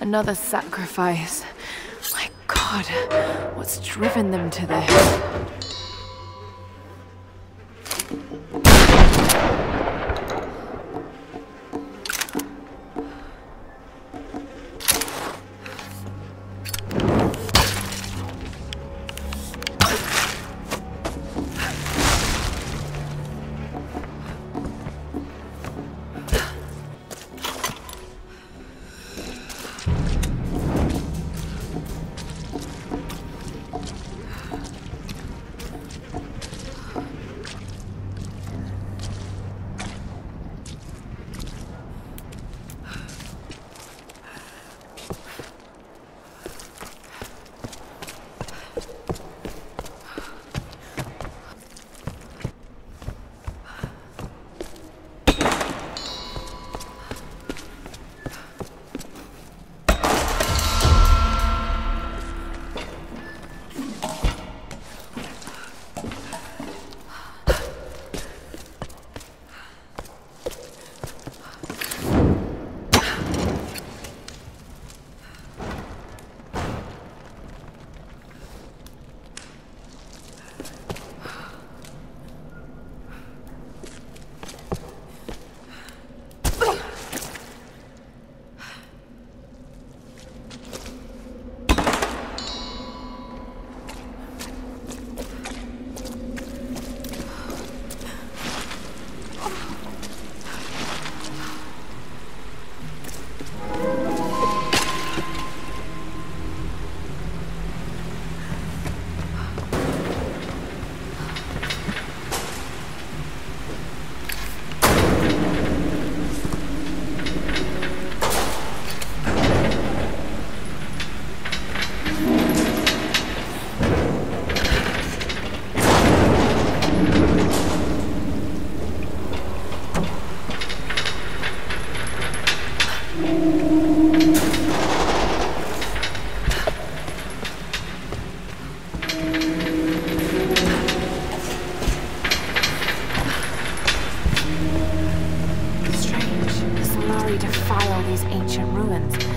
Another sacrifice. My God, what's driven them to this? Defile these ancient ruins.